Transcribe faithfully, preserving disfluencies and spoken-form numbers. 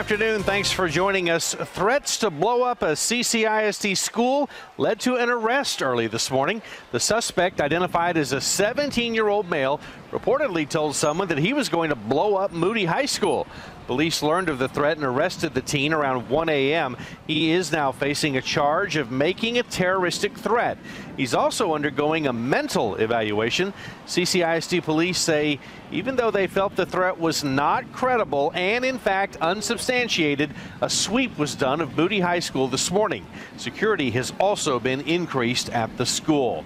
Afternoon, thanks for joining us. Threats to blow up a C C I S D school led to an arrest early this morning. The suspect, identified as a seventeen-year-old male, reportedly told someone that he was going to blow up Moody High School. Police learned of the threat and arrested the teen around one A M He is now facing a charge of making a terroristic threat. He's also undergoing a mental evaluation. C C I S D police say even though they felt the threat was not credible and in fact unsubstantiated, a sweep was done of Moody High School this morning. Security has also been increased at the school.